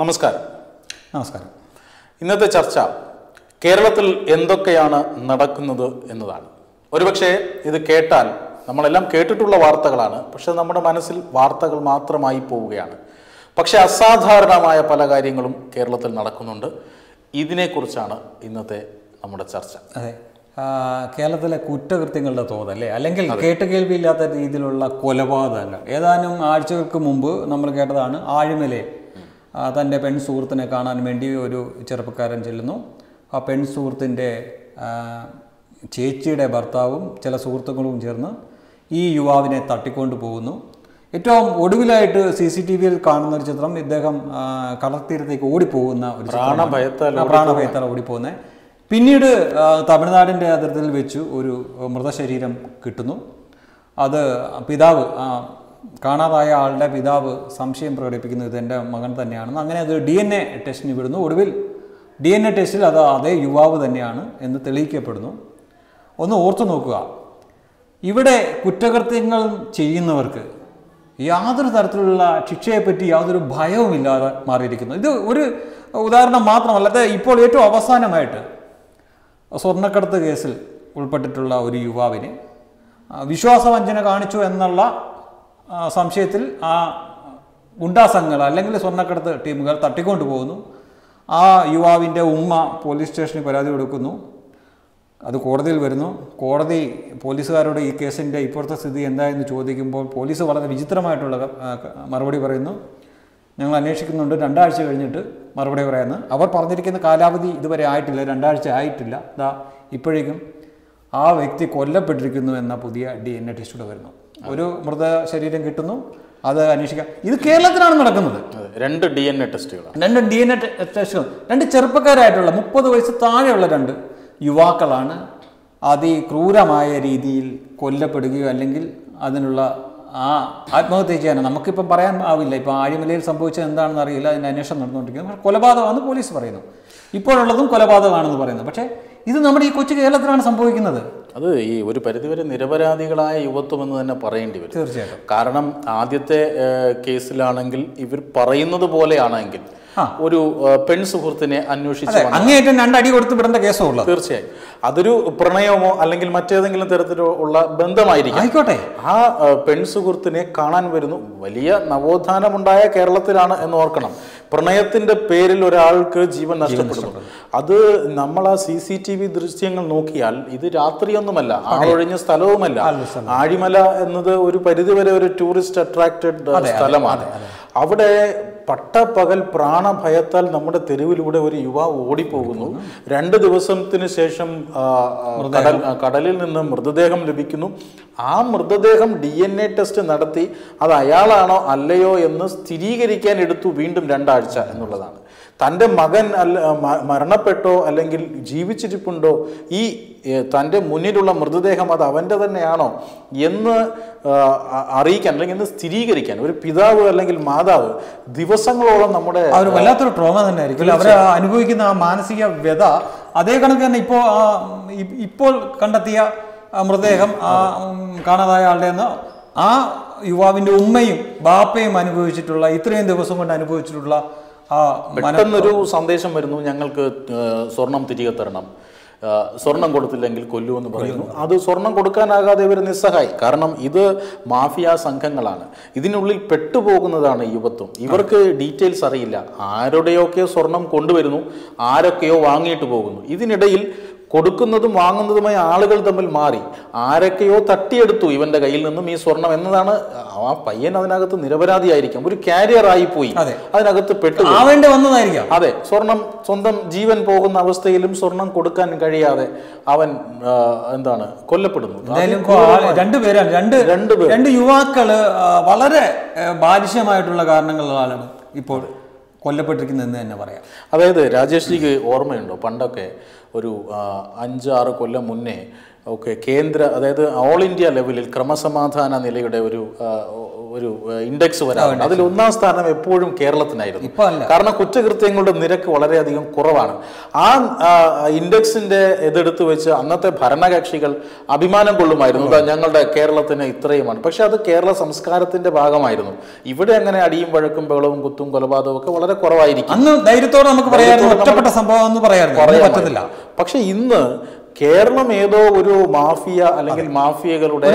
നമസ്കാരം ഇന്നത്തെ ചർച്ച കേരളത്തിൽ എന്തൊക്കെയാണ് നടക്കുന്നത് എന്നതാണ് ഒരുപക്ഷേ ഇത് കേട്ടാൽ നമ്മളെല്ലാം കേട്ടിട്ടുള്ള വാർത്തകളാണ് പക്ഷേ നമ്മുടെ മനസ്സിൽ വാർത്തകൾ മാത്രമായി പോവുകയാണ് പക്ഷേ അസാധാരണമായ പല കാര്യങ്ങളും കേരളത്തിൽ നടക്കുന്നുണ്ട് ഇതിനെക്കുറിച്ചാണ് ഇന്നത്തെ നമ്മുടെ ചർച്ച അതെ കേരളത്തിലെ കുറ്റകൃത്യങ്ങളുടെ തോത് അല്ലേ അല്ലെങ്കിൽ കേട്ടുകേൾവിയില്ലാത്ത രീതിയിലുള്ള കൊലപാതകങ്ങൾ ഏതാനും ആഴ്ചകൾക്ക് മുമ്പ് നമ്മൾ കേട്ടതാണ് ആഴിമലയിൽ തൻ്റെ പെൺസുഹൃത്തിനെ കാണാൻ വേണ്ടി ഒരു ചെറുപ്പക്കാരൻ ചെല്ലുന്നു ആ പെൺസുഹൃത്തിൻ്റെ ചേച്ചിയുടെ ഭർത്താവും ചില സുഹൃത്തുക്കളും ചേർന്ന് ഈ യുവാവിനെ തട്ടിക്കൊണ്ടു പോകുന്നു ഏറ്റവും ഒടുവിലായിട്ട് CCTV-യിൽ കാണുന്ന ഒരു ചിത്രം ഇദ്ദേഹം കടൽത്തീരത്തേക്ക് ഓടിപ്പോകുന്ന ഒരു പ്രാണഭയത്താൽ ഓടിപ്പോകുന്നത് പിന്നീട് തമിഴ്നാടിൻ്റെ അതിർത്തിയിൽ വെച്ച് ഒരു മൃതശരീരം കിട്ടുന്നു അത് പിതാവ് കാണാതായ ആളുടെ പിതാവ് സംശയം പ്രകടിപ്പിക്കുന്നു ഇതെൻ്റെ മകൻ തന്നെയാണെന്ന് അങ്ങനെ അത് DNA ടെസ്റ്റിന് വിടുന്നു ഒടുവിൽ DNA ടെസ്റ്റിൽ അത് അതേ യുവാവ് തന്നെയാണ് എന്ന് തെളിയിക്കപ്പെടുന്നു ഒന്ന് ഓർത്തു നോക്കുക ഇവിടെ കുറ്റകൃത്യങ്ങൾ ചെയ്യുന്നവർക്ക് യാതൊരു തരത്തിലുള്ള ശിക്ഷയെപ്പറ്റി യാതൊരു ഭയവുമില്ലാതെ മാറിയിരിക്കുന്നു ഇത് ഒരു ഉദാഹരണം മാത്രമല്ല ഇപ്പോൾ ഏറ്റവും അവസാനമായിട്ട് സ്വർണ്ണക്കടത്ത് കേസിൽ ഉൾപ്പെട്ടിട്ടുള്ള ഒരു യുവാവിനെ വിശ്വാസവഞ്ചന കാണിച്ചു എന്നുള്ള സംശയത്തിൽ ആ ഗുണ്ടാസംഘങ്ങൾ അല്ലെങ്കിൽ സ്വർണ്ണക്കടത്ത് ടീമുകൾ തട്ടിക്കൊണ്ടു പോകുന്നു ആ യുവാവിൻ്റെ ഉമ്മ പോലീസ് സ്റ്റേഷനിൽ പരാതി കൊടുക്കുന്നു അത് കോടതിയിൽ വരുന്നു കോടതി പോലീസുകാരോട് ഈ കേസിൻ്റെ ഇപ്പോഴത്തെ സ്ഥിതി എന്തായെന്ന് ചോദിക്കുമ്പോൾ പോലീസ് വളരെ വിചിത്രമായിട്ടുള്ള മറുപടി പറയുന്നു ഞങ്ങൾ അന്വേഷിക്കുന്നുണ്ട് 2 ആഴ്ച കഴിഞ്ഞിട്ട് മറുപടി പറയുന്നു അവർ പറഞ്ഞിരിക്കുന്ന കാലാവധി ഇതുവരെ ആയിട്ടില്ല 2 ആഴ്ച ആയിട്ടില്ല അതാ ഇപ്പോഴേക്കും ആ വ്യക്തി കൊല്ലപ്പെട്ടിരിക്കുന്നു എന്ന പുതിയ DNA ടെസ്റ്റോടെ വരുന്നു ഒരു മൃതശരീരം കിട്ടുന്നു അത് അന്വേഷിക്കാം ഇത് കേരളത്തിലാണ് നടക്കുന്നത് 2 DNA ടെസ്റ്റുകൾ 2 ചെറുപ്പക്കാരായിട്ടുള്ള 30 വയസ്സ് താഴെയുള്ള 2 യുവാക്കളാണ് അതിക്രൂരമായ രീതിയിൽ കൊല്ലപ്പെടുകയോ അല്ലെങ്കിൽ അതിനുള്ള ആത്മഹത്യ ചെയ്യാനോ നമുക്കിപ്പം പറയാൻ ആവില്ല ഇപ്പം ആഴിമലയിൽ സംഭവിച്ചത് എന്താണെന്ന് അറിയില്ല അതിൻ്റെ അന്വേഷണം നടന്നുകൊണ്ടിരിക്കുന്നു കൊലപാതകമാണെന്ന് പോലീസ് പറയുന്നു ഇപ്പോഴുള്ളതും കൊലപാതകമാണെന്ന് പറയുന്നു പക്ഷേ ഇത് നമ്മുടെ ഈ കൊച്ചു കേരളത്തിലാണ് സംഭവിക്കുന്നത് അത് ഈ ഒരു പരിധിവരെ നിരപരാധികളായ യുവത്വം എന്ന് തന്നെ പറയേണ്ടി വരും തീർച്ചയായിട്ടും കാരണം ആദ്യത്തെ കേസിലാണെങ്കിൽ ഇവർ പറയുന്നത് പോലെയാണെങ്കിൽ ഒരു പെൺ സുഹൃത്തിനെ അന്വേഷിച്ച് അങ്ങേയറ്റം 2 അടി കൊടുത്ത് വിടേണ്ട കേസുള്ളത് തീർച്ചയായും അതൊരു പ്രണയമോ അല്ലെങ്കിൽ മറ്റേതെങ്കിലും തരത്തിലുള്ള ബന്ധമായിരിക്കും ആയിക്കോട്ടെ ആ പെൺ സുഹൃത്തിനെ കാണാൻ വരുന്നു വലിയ നവോത്ഥാനമുണ്ടായ കേരളത്തിലാണ് എന്ന് ഓർക്കണം പ്രണയത്തിന്റെ പേരിൽ ഒരാൾക്ക് ജീവൻ നഷ്ടപ്പെടുന്നു അത് നമ്മൾ ആ CCTV ദൃശ്യങ്ങൾ നോക്കിയാൽ ഇത് രാത്രിയൊന്നുമല്ല ആളൊഴിഞ്ഞ സ്ഥലവുമല്ല ആഴിമല എന്നത് ഒരു പരിധിവരെ ഒരു ടൂറിസ്റ്റ് അട്രാക്റ്റഡ് സ്ഥലമാണ് അവിടെ പട്ടപ്പകൽ പ്രാണഭയത്താൽ നമ്മുടെ തെരുവിലൂടെ ഒരു യുവാവ് ഓടിപ്പോകുന്നു 2 ദിവസത്തിന് ശേഷം കടലിൽ നിന്ന് മൃതദേഹം ലഭിക്കുന്നു ആ മൃതദേഹം DNA ടെസ്റ്റ് നടത്തി അത് അയാളാണോ അല്ലയോ എന്ന് സ്ഥിരീകരിക്കാൻ എടുത്തു വീണ്ടും 2 ആഴ്ച എന്നുള്ളതാണ് തൻ്റെ മകൻ മരണപ്പെട്ടോ അല്ലെങ്കിൽ ജീവിച്ചിരിപ്പുണ്ടോ ഈ തൻ്റെ മുന്നിലുള്ള മൃതദേഹം അത് അവൻ്റെ തന്നെയാണോ എന്ന് അറിയിക്കാൻ അല്ലെങ്കിൽ എന്ന് സ്ഥിരീകരിക്കാൻ ഒരു പിതാവ് അല്ലെങ്കിൽ മാതാവ് ദിവസങ്ങളോളം നമ്മുടെ വല്ലാത്തൊരു ട്രോമ തന്നെ ആയിരിക്കും അവർ അനുഭവിക്കുന്ന ആ മാനസിക വ്യഥ അതേ കണക്ക് തന്നെ ഇപ്പോൾ കണ്ടെത്തിയ മൃതദേഹം കാണാതായ ആളുടെ ആ യുവാവിൻ്റെ ഉമ്മയും ബാപ്പയും അനുഭവിച്ചിട്ടുള്ള ഇത്രയും ദിവസം കൊണ്ട് അനുഭവിച്ചിട്ടുള്ള പെട്ടെന്നൊരു സന്ദേശം വരുന്നു ഞങ്ങൾക്ക് സ്വർണം തിരികെ തരണം സ്വർണം കൊടുത്തില്ലെങ്കിൽ കൊല്ലുമെന്ന് പറയുന്നു അത് സ്വർണം കൊടുക്കാനാകാതെ ഇവർ നിസ്സഹായി കാരണം ഇത് മാഫിയ സംഘങ്ങളാണ് ഇതിനുള്ളിൽ പെട്ടുപോകുന്നതാണ് യുവത്വം ഇവർക്ക് ഡീറ്റെയിൽസ് അറിയില്ല ആരുടെയൊക്കെയോ സ്വർണം കൊണ്ടുവരുന്നു ആരൊക്കെയോ വാങ്ങിയിട്ട് പോകുന്നു ഇതിനിടയിൽ കൊടുക്കുന്നതും വാങ്ങുന്നതുമായ ആളുകൾ തമ്മിൽ മാറി ആരൊക്കെയോ തട്ടിയെടുത്തു ഇവൻ്റെ കയ്യിൽ നിന്നും ഈ സ്വർണം എന്നതാണ് ആ പയ്യൻ അതിനകത്ത് നിരപരാധിയായിരിക്കാം ഒരു കാരിയർ ആയിപ്പോയി അതിനകത്ത് പെട്ടുപോയി അതെ സ്വർണം സ്വന്തം ജീവൻ പോകുന്ന അവസ്ഥയിലും സ്വർണം കൊടുക്കാൻ കഴിയാതെ അവൻ എന്താണ് കൊല്ലപ്പെടുന്നു 2 യുവാക്കള് വളരെ ബാലിശമായിട്ടുള്ള കാരണങ്ങളാണ് ഇപ്പോൾ കൊല്ലപ്പെട്ടിരിക്കുന്നതെന്ന് തന്നെ പറയാം അതായത് രാജേഷ്ജിക്ക് ഓർമ്മയുണ്ടോ പണ്ടൊക്കെ ഒരു 5-6 കൊല്ലം മുന്നേ കേന്ദ്ര അതായത് ഓൾ ഇന്ത്യ ലെവലിൽ ക്രമസമാധാന നിലയുടെ ഒരു ഒരു ഇൻഡെക്സ് വരാറുണ്ട്. അതിൽ ഒന്നാം സ്ഥാനം എപ്പോഴും കേരളത്തിനായിരുന്നു. കാരണം കുറ്റകൃത്യങ്ങളുടെ നിരക്ക് വളരെയധികം കുറവാണ്. ആ ഇൻഡെക്സിന്റെ എതിർത്ത് വെച്ച് അന്നത്തെ ഭരണകക്ഷികൾ അഭിമാനം കൊള്ളുമായിരുന്നു, ഞങ്ങളുടെ കേരളത്തിന് ഇത്രയുമാണ്. പക്ഷെ അത് കേരള സംസ്കാരത്തിന്റെ ഭാഗമായിരുന്നു. ഇവിടെ അങ്ങനെ അടിയും വഴക്കും ബഹളവും കുത്തും കൊലപാതകവും ഒക്കെ വളരെ കുറവായിരിക്കും. അന്ന് ധൈര്യത്തോടെ നമുക്ക് പറയാമായിരുന്നു ഒറ്റപ്പെട്ട സംഭവം എന്ന് പറയാറില്ല. പക്ഷെ ഇന്ന് കേരളം ഏതോ ഒരു മാഫിയ അല്ലെങ്കിൽ മാഫിയകളുടെ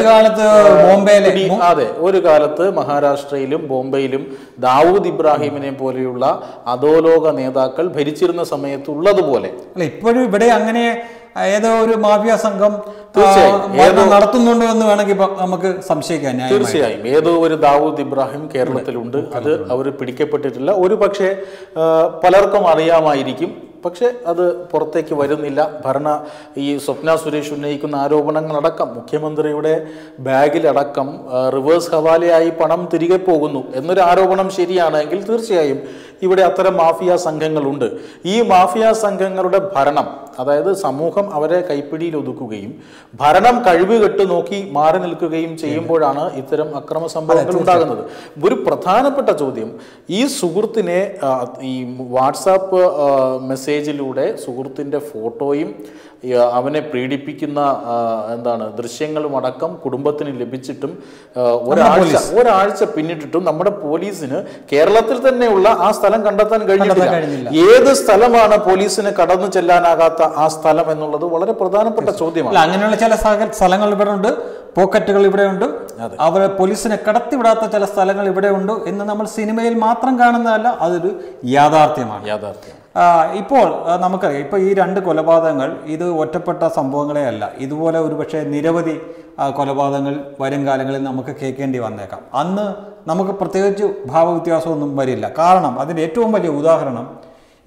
അതെ, ഒരു കാലത്ത് മഹാരാഷ്ട്രയിലും ബോംബെയിലും ദാവൂദ് ഇബ്രാഹിമിനെ പോലെയുള്ള അധോലോക നേതാക്കൾ ഭരിച്ചിരുന്ന സമയത്ത് ഉള്ളതുപോലെ അല്ല, ഇപ്പോഴും ഇവിടെ അങ്ങനെ ഏതോ ഒരു മാഫിയ സംഘം നടത്തുന്നുണ്ടോ എന്ന് വേണമെങ്കിൽ നമുക്ക് സംശയിക്കാം. തീർച്ചയായും ഏതോ ഒരു ദാവൂദ് ഇബ്രാഹിം കേരളത്തിലുണ്ട്. അത് അവർ പിടിക്കപ്പെട്ടിട്ടില്ല. ഒരു പക്ഷേ പലർക്കും അറിയാമായിരിക്കും, പക്ഷെ അത് പുറത്തേക്ക് വരുന്നില്ല. ഭരണ ഈ സ്വപ്ന സുരേഷ് ഉന്നയിക്കുന്ന ആരോപണങ്ങളടക്കം മുഖ്യമന്ത്രിയുടെ ബാഗിലടക്കം റിവേഴ്സ് ഹവാലയായി പണം തിരികെ പോകുന്നു എന്നൊരു ആരോപണം ശരിയാണെങ്കിൽ തീർച്ചയായും ഇവിടെ അത്തരം മാഫിയ സംഘങ്ങളുണ്ട്. ഈ മാഫിയ സംഘങ്ങളുടെ ഭരണം, അതായത് സമൂഹം അവരെ കൈപ്പിടിയിൽ ഒതുക്കുകയും ഭരണം കഴിവുകെട്ട് നോക്കി മാറി നിൽക്കുകയും ചെയ്യുമ്പോഴാണ് ഇത്തരം അക്രമ സംഭവങ്ങൾ ഉണ്ടാകുന്നത്. ഒരു പ്രധാനപ്പെട്ട ചോദ്യം, ഈ സുഹൃത്തിനെ ഈ വാട്സാപ്പ് മെസ്സേജിലൂടെ സുഹൃത്തിൻ്റെ ഫോട്ടോയും അവനെ പീഡിപ്പിക്കുന്ന എന്താണ് ദൃശ്യങ്ങളും അടക്കം കുടുംബത്തിന് ലഭിച്ചിട്ടും ഒരാഴ്ച പിന്നിട്ടിട്ടും നമ്മുടെ പോലീസിന് കേരളത്തിൽ തന്നെയുള്ള ആ സ്ഥലം കണ്ടെത്താൻ കഴിഞ്ഞില്ല. ഏത് സ്ഥലമാണ് പോലീസിന് കടന്നു ചെല്ലാനാകാത്ത ആ സ്ഥലം എന്നുള്ളത് വളരെ പ്രധാനപ്പെട്ട ചോദ്യമാണ്. അങ്ങനെയുള്ള ചില സ്ഥലങ്ങൾ ഇവിടെ ഉണ്ട്, പോക്കറ്റുകൾ ഇവിടെയുണ്ട്, അവരെ പോലീസിനെ കടത്തിവിടാത്ത ചില സ്ഥലങ്ങൾ ഇവിടെ ഉണ്ട് എന്ന് നമ്മൾ സിനിമയിൽ മാത്രം കാണുന്നതല്ല, അതൊരു യാഥാർത്ഥ്യമാണ്. യാഥാർത്ഥ്യം ഇപ്പോൾ നമുക്കറിയാം. ഇപ്പോൾ ഈ രണ്ട് കൊലപാതകങ്ങൾ ഇത് ഒറ്റപ്പെട്ട സംഭവങ്ങളെ അല്ല. ഇതുപോലെ ഒരുപക്ഷെ നിരവധി കൊലപാതകങ്ങൾ വരും കാലങ്ങളിൽ നമുക്ക് കേൾക്കേണ്ടി വന്നേക്കാം. അന്ന് നമുക്ക് പ്രത്യേകിച്ച് ഭാവവ്യത്യാസമൊന്നും വരില്ല. കാരണം അതിൻ്റെ ഏറ്റവും വലിയ ഉദാഹരണം,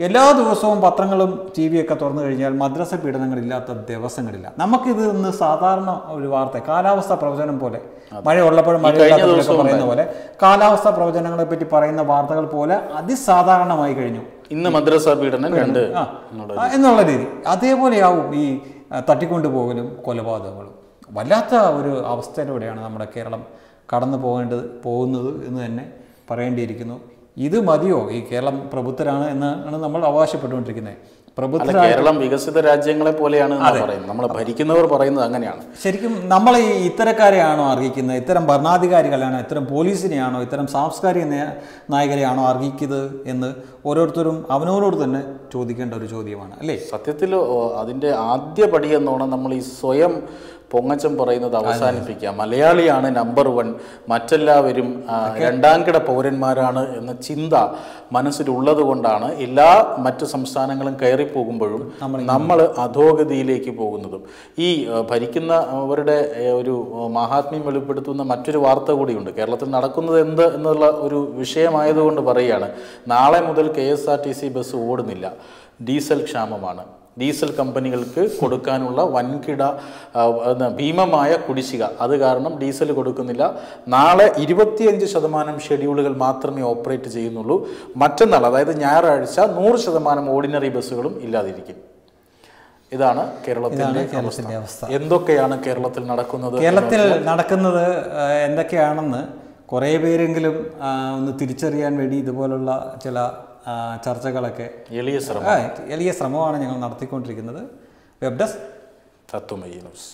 എല്ലാ ദിവസവും പത്രങ്ങളും ടി വിയൊക്കെ തുറന്നു കഴിഞ്ഞാൽ മദ്രസ പീഡനങ്ങളില്ലാത്ത ദിവസങ്ങളില്ല. നമുക്കിത് ഇന്ന് സാധാരണ ഒരു വാർത്ത, കാലാവസ്ഥാ പ്രവചനം പോലെ, മഴ ഉള്ളപ്പോഴും മഴ പറയുന്ന പോലെ കാലാവസ്ഥാ പ്രവചനങ്ങളെ പറ്റി പറയുന്ന വാർത്തകൾ പോലെ അതിസാധാരണമായി കഴിഞ്ഞു ഇന്ന് മദ്രസ പീഡനം എന്നുള്ള രീതി. അതേപോലെയാവും ഈ തട്ടിക്കൊണ്ടുപോകലും കൊലപാതകങ്ങളും. വല്ലാത്ത ഒരു അവസ്ഥയിലൂടെയാണ് നമ്മുടെ കേരളം കടന്നു പോകുന്നത് എന്ന് തന്നെ പറയേണ്ടിയിരിക്കുന്നു. ഇത് മതിയോ? ഈ കേരളം പ്രബുദ്ധരാണ് എന്നാണ് നമ്മൾ അവകാശപ്പെട്ടുകൊണ്ടിരിക്കുന്നത്. പ്രബുദ്ധ കേരളം വികസിത രാജ്യങ്ങളെ പോലെയാണ് പറയുന്നത്. നമ്മൾ ഭരിക്കുന്നവർ പറയുന്നത് അങ്ങനെയാണ്. ശരിക്കും നമ്മൾ ഈ ഇത്തരക്കാരെയാണോ അറിയിക്കുന്നത്? ഇത്തരം ഭരണാധികാരികളെയാണോ, ഇത്തരം പോലീസിനെയാണോ, ഇത്തരം സാംസ്കാരിക നായകരെയാണോ അറിയിക്കുന്നത് എന്ന് ഓരോരുത്തരും അവനോരോട് തന്നെ ചോദിക്കേണ്ട ഒരു ചോദ്യമാണ്, അല്ലേ? സത്യത്തിൽ അതിൻ്റെ ആദ്യ പടിയെന്നോണം നമ്മൾ ഈ സ്വയം പൊങ്ങച്ചം പറയുന്നത് അവസാനിപ്പിക്കുക. മലയാളിയാണ് നമ്പർ 1, മറ്റെല്ലാവരും രണ്ടാം കിട പൗരന്മാരാണ് എന്ന ചിന്ത മനസ്സിലുള്ളത് കൊണ്ടാണ് എല്ലാ മറ്റു സംസ്ഥാനങ്ങളും കയറിപ്പോകുമ്പോഴും നമ്മൾ അധോഗതിയിലേക്ക് പോകുന്നതും. ഈ ഭരിക്കുന്നവരുടെ ഒരു മഹാത്മ്യം വെളിപ്പെടുത്തുന്ന മറ്റൊരു വാർത്ത കൂടിയുണ്ട്. കേരളത്തിൽ നടക്കുന്നത് എന്ത് എന്നുള്ള ഒരു വിഷയമായതുകൊണ്ട് പറയുകയാണ്. നാളെ മുതൽ KSRTC ബസ് ഓടുന്നില്ല, ഡീസൽ ക്ഷാമമാണ്. ഡീസൽ കമ്പനികൾക്ക് കൊടുക്കാനുള്ള വൻകിട ഭീമമായ കുടിശ്ശിക, അത് കാരണം ഡീസൽ കൊടുക്കുന്നില്ല. നാളെ 25% ഷെഡ്യൂളുകൾ മാത്രമേ ഓപ്പറേറ്റ് ചെയ്യുന്നുള്ളൂ. മറ്റന്നാൾ, അതായത് ഞായറാഴ്ച 100% ഓർഡിനറി ബസ്സുകളും ഇല്ലാതിരിക്കും. ഇതാണ് കേരളത്തിലെ അവസ്ഥ. എന്തൊക്കെയാണ് കേരളത്തിൽ നടക്കുന്നത്? കേരളത്തിൽ നടക്കുന്നത് എന്തൊക്കെയാണെന്ന് കുറേ പേരെങ്കിലും ഒന്ന് തിരിച്ചറിയാൻ വേണ്ടി ഇതുപോലുള്ള ചില ചർച്ചകളൊക്കെ എളിയ ശ്രമമാണ് ഞങ്ങൾ നടത്തിക്കൊണ്ടിരിക്കുന്നത്. Web desk Tatwamayi news.